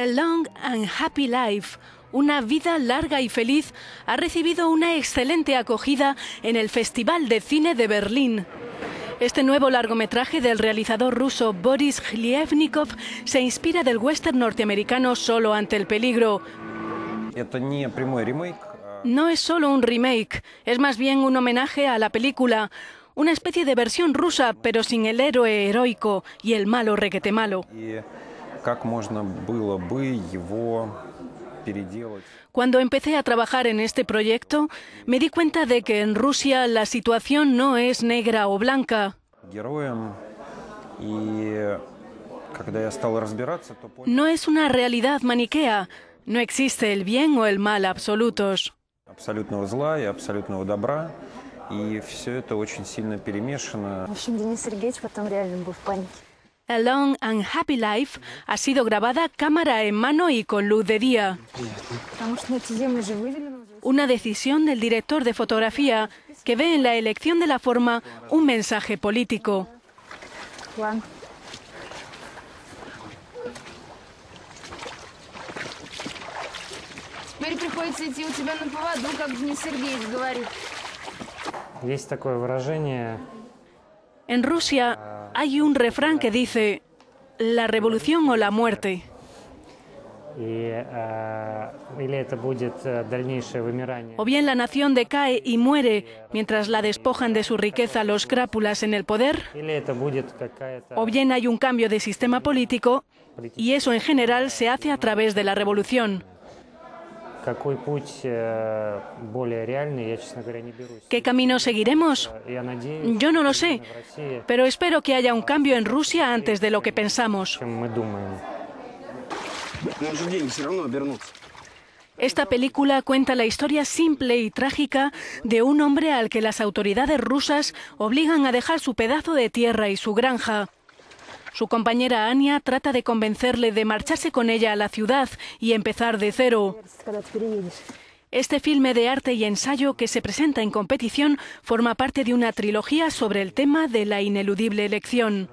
A Long and Happy Life, una vida larga y feliz, ha recibido una excelente acogida en el Festival de Cine de Berlín. Este nuevo largometraje del realizador ruso Boris Khlebnikov se inspira del western norteamericano Solo ante el peligro. No es solo un remake, es más bien un homenaje a la película, una especie de versión rusa, pero sin el héroe heroico y el malo requete malo. Cuando empecé a trabajar en este proyecto, me di cuenta de que en Rusia la situación no es negra o blanca. No es una realidad maniquea, no existe el bien o el mal absolutos. A Long and Happy Life ha sido grabada cámara en mano y con luz de día. Una decisión del director de fotografía que ve en la elección de la forma un mensaje político. En Rusia hay un refrán que dice, la revolución o la muerte. O bien la nación decae y muere mientras la despojan de su riqueza los crápulas en el poder, o bien hay un cambio de sistema político, y eso en general se hace a través de la revolución. ¿Qué camino seguiremos? Yo no lo sé, pero espero que haya un cambio en Rusia antes de lo que pensamos. Esta película cuenta la historia simple y trágica de un hombre al que las autoridades rusas obligan a dejar su pedazo de tierra y su granja. Su compañera Anya trata de convencerle de marcharse con ella a la ciudad y empezar de cero. Este filme de arte y ensayo que se presenta en competición forma parte de una trilogía sobre el tema de la ineludible elección.